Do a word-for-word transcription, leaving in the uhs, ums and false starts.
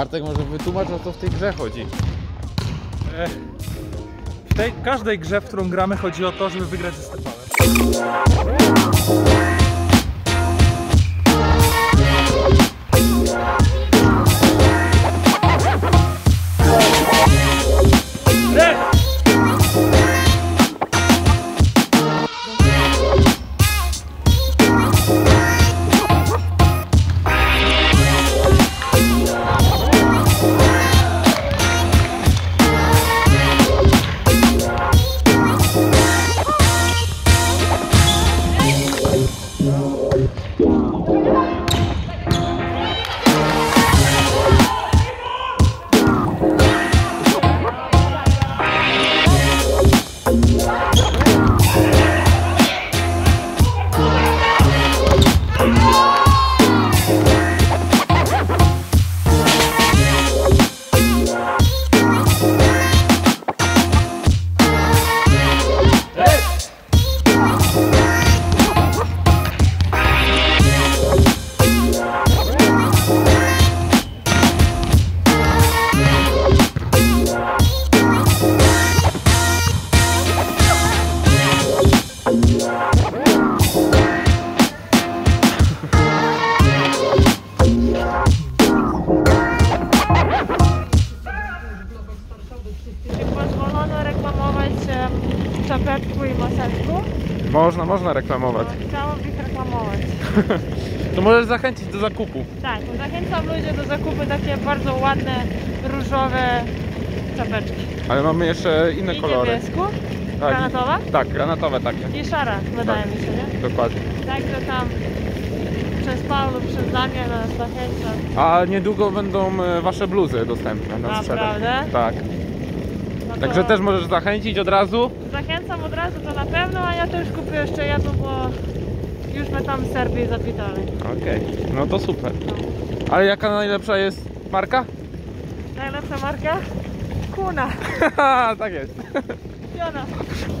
Bartek może wytłumaczyć, o co w tej grze chodzi. W tej, każdej grze, w którą gramy, chodzi o to, żeby wygrać ze Stefanem. Czapeczku i maseczku? Można, można reklamować. No, chciałabym ich reklamować. To możesz zachęcić do zakupu. Tak, zachęcam ludzi do zakupu takie bardzo ładne, różowe czapeczki. Ale mamy jeszcze inne I kolory. Niebiesku? Tak, granatowa? Tak, granatowe takie. I szara, wydaje tak, mi się, nie? Dokładnie. Także tam przez Paulu, przez Damiana nas zachęcam. A niedługo będą wasze bluzy dostępne na sprzedaż. Naprawdę? Tak. No to... Także też możesz zachęcić od razu? Zachęcam od razu, to na pewno, a ja też kupię jeszcze jedną, bo już my tam w Serbii zapytali. Okej, okay. No to super. No. Ale jaka najlepsza jest marka? Najlepsza marka? Kuna. Tak jest. Fiona.